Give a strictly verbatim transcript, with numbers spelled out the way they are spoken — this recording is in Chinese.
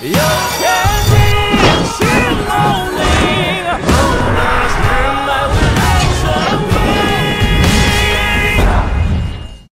有。